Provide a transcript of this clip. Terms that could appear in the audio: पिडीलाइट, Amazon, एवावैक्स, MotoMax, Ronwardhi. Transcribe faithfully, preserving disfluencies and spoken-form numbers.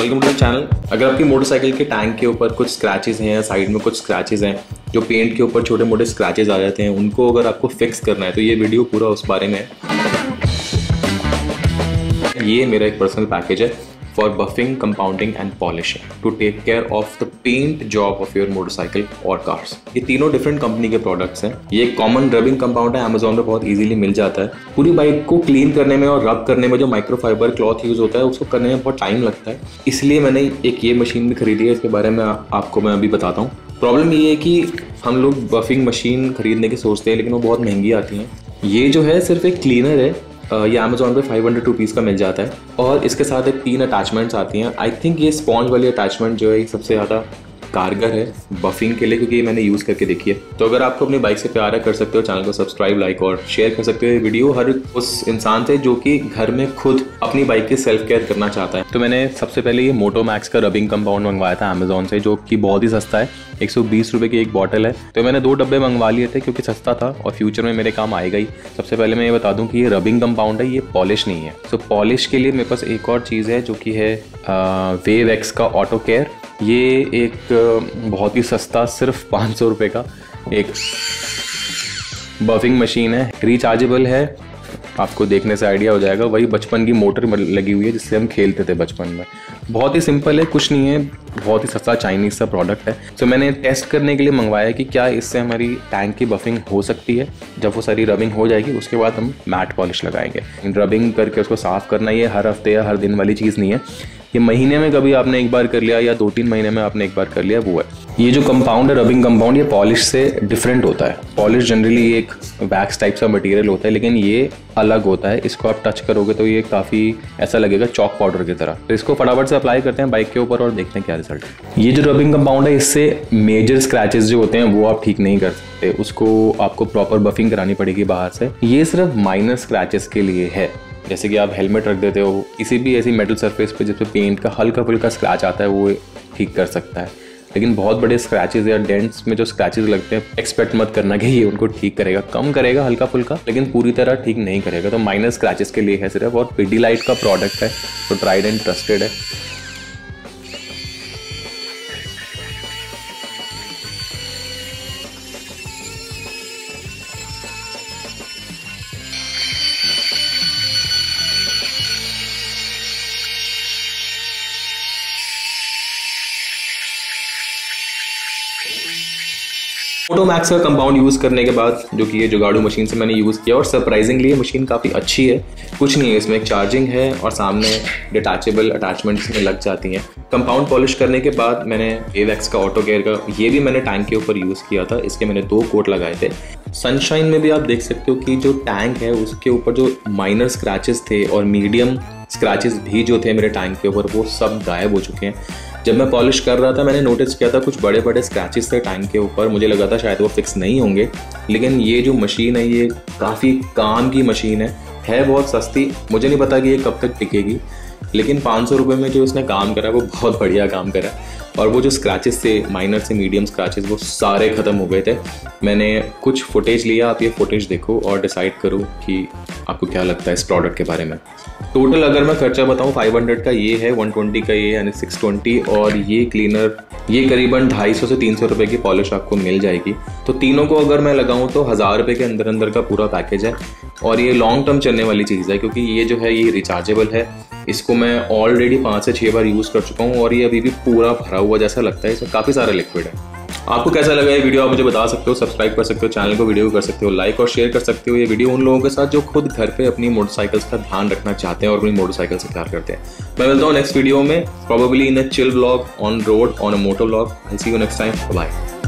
Welcome to the channel. अगर आपकी motorcycle के टैंक के ऊपर कुछ स्क्रैचेस हैं या साइड में कुछ स्क्रैचेस हैं, जो पेंट के ऊपर छोटे मोटे स्क्रैचेस आ जाते हैं, उनको अगर आपको फिक्स करना है तो ये वीडियो पूरा उस बारे में है। ये मेरा एक पर्सनल पैकेज है for buffing, compounding and polishing to take care of the paint job of your motorcycle और कार्स। ये तीनों डिफरेंट कंपनी के प्रोडक्ट्स हैं। ये कॉमन रबिंग कंपाउंड है, अमेजोन पे बहुत इजीली मिल जाता है। पूरी बाइक को क्लीन करने में और रब करने में जो माइक्रोफाइबर क्लॉथ यूज होता है उसको करने में बहुत टाइम लगता है, इसलिए मैंने एक ये मशीन भी खरीदी है। इसके बारे में आपको मैं अभी बताता हूँ। प्रॉब्लम ये है कि हम लोग बफिंग मशीन खरीदने की सोचते हैं, लेकिन वो बहुत महंगी आती हैं। ये जो है सिर्फ एक क्लीनर है, ये अमेजोन पे फाइव हंड्रेड रुपीज़ का मिल जाता है और इसके साथ एक तीन अटैचमेंट्स आती हैं। आई थिंक ये स्पॉन्ज वाली अटैचमेंट जो है ये सबसे ज़्यादा कारगर है बफिंग के लिए, क्योंकि ये मैंने यूज़ करके देखी है। तो अगर आपको अपनी बाइक से प्यार है, कर सकते हो चैनल को सब्सक्राइब, लाइक और शेयर कर सकते हो। ये वीडियो हर उस इंसान से जो कि घर में खुद अपनी बाइक की सेल्फ केयर करना चाहता है। तो मैंने सबसे पहले ये मोटोमैक्स का रबिंग कंपाउंड मंगवाया था अमेजोन से, जो कि बहुत ही सस्ता है। एक सौ बीस रुपये की एक बॉटल है। तो मैंने दो डब्बे मंगवा लिए थे क्योंकि सस्ता था और फ्यूचर में मेरे काम आएगा ही। सबसे पहले मैं ये बता दूँ कि ये रबिंग कंपाउंड है, ये पॉलिश नहीं है। सो पॉलिश के लिए मेरे पास एक और चीज़ है जो कि है एवावैक्स का ऑटो केयर। ये एक बहुत ही सस्ता, सिर्फ पाँच सौ रुपये का एक बफिंग मशीन है। रिचार्जेबल है, आपको देखने से आइडिया हो जाएगा। वही बचपन की मोटर लगी हुई है जिससे हम खेलते थे बचपन में। बहुत ही सिंपल है, कुछ नहीं है, बहुत ही सस्ता चाइनीज़ सा प्रोडक्ट है। तो मैंने टेस्ट करने के लिए मंगवाया है कि क्या इससे हमारी टैंक की बफिंग हो सकती है। जब वो सारी रबिंग हो जाएगी उसके बाद हम मैट पॉलिश लगाएंगे। रबिंग करके उसको साफ़ करना ये हर हफ्ते या हर दिन वाली चीज़ नहीं है। ये महीने में कभी आपने एक बार कर लिया या दो तीन महीने में आपने एक बार कर लिया, वो है। ये जो कंपाउंड है रबिंग कंपाउंड, ये पॉलिश से डिफरेंट होता है। पॉलिश जनरली एक वैक्स टाइप का मटेरियल होता है, लेकिन ये अलग होता है। इसको आप टच करोगे तो ये काफ़ी ऐसा लगेगा चॉक पाउडर की तरह। तो इसको फटाफट से अप्लाई करते हैं बाइक के ऊपर और देखते हैं क्या रिजल्ट है। ये जो रबिंग कंपाउंड है इससे मेजर स्क्रैचेस जो होते हैं वो आप ठीक नहीं कर सकते, उसको आपको प्रॉपर बफिंग करानी पड़ेगी बाहर से। ये सिर्फ माइनर स्क्रैचेस के लिए है, जैसे कि आप हेलमेट रख देते हो, किसी भी ऐसी मेटल सरफेस पे जिसपे पेंट का हल्का फुल्का स्क्रैच आता है वो ठीक कर सकता है। लेकिन बहुत बड़े स्क्रैचेस या डेंट्स में जो स्क्रैचेस लगते हैं, एक्सपेक्ट मत करना कि ये उनको ठीक करेगा। कम करेगा हल्का फुल्का, लेकिन पूरी तरह ठीक नहीं करेगा। तो माइनर स्क्रैचेस के लिए है सिर्फ। और पिडीलाइट का प्रोडक्ट है तो ट्राइड एंड ट्रस्टेड है। मोटोमैक्स का कंपाउंड यूज़ करने के बाद, जो कि ये जुगाड़ू मशीन से मैंने यूज़ किया, और सरप्राइजिंगली ये मशीन काफ़ी अच्छी है। कुछ नहीं है इसमें, एक चार्जिंग है और सामने डिटैचेबल अटैचमेंट्स में लग जाती हैं। कंपाउंड पॉलिश करने के बाद मैंने एवावैक्स का ऑटो केयर का, ये भी मैंने टैंक के ऊपर यूज़ किया था। इसके मैंने दो कोट लगाए थे। सनशाइन में भी आप देख सकते हो कि जो टैंक है उसके ऊपर जो माइनर स्क्रैचेस थे और मीडियम स्क्रैचेस भी जो थे मेरे टैंक के ऊपर, वो सब गायब हो चुके हैं। जब मैं पॉलिश कर रहा था मैंने नोटिस किया था कुछ बड़े बड़े स्क्रैचेस थे टैंक के ऊपर। मुझे लगा था शायद वो फिक्स नहीं होंगे, लेकिन ये जो मशीन है ये काफ़ी काम की मशीन है है बहुत सस्ती। मुझे नहीं पता कि ये कब तक टिकेगी, लेकिन पाँच सौ रुपये में जो उसने काम करा वो बहुत बढ़िया काम करा। और वो जो स्क्रैचेस थे, माइनर से मीडियम स्क्रैचेस, वो सारे ख़त्म हो गए थे। मैंने कुछ फुटेज लिया, आप ये फुटेज देखो और डिसाइड करो कि आपको क्या लगता है इस प्रोडक्ट के बारे में। टोटल अगर मैं खर्चा बताऊँ, फाइव हंड्रेड का ये है, वन ट्वेंटी का ये यानी सिक्स ट्वेंटी, और ये क्लीनर, ये करीबन ढाई सौ से तीन सौ रुपये की पॉलिश आपको मिल जाएगी। तो तीनों को अगर मैं लगाऊँ तो हज़ार रुपये के अंदर अंदर का पूरा पैकेज है। और ये लॉन्ग टर्म चलने वाली चीज़ है क्योंकि ये जो है ये रिचार्जेबल है। इसको मैं ऑलरेडी पाँच से छः बार यूज़ कर चुका हूँ और ये अभी भी पूरा भरा हुआ जैसा लगता है। इसमें काफ़ी सारा लिक्विड है। आपको कैसा लगा ये वीडियो आप मुझे बता सकते हो। सब्सक्राइब कर सकते हो चैनल को, वीडियो कर सकते हो, लाइक और शेयर कर सकते हो। ये वीडियो उन लोगों के साथ जो खुद घर पे अपनी मोटरसाइकिल्स का ध्यान रखना चाहते हैं और अपनी मोटरसाइकिल से प्यार करते हैं। मैं मिलता हूँ नेक्स्ट वीडियो में, probably in a chill vlog, on road, on a moto vlog. I see you next time, bye.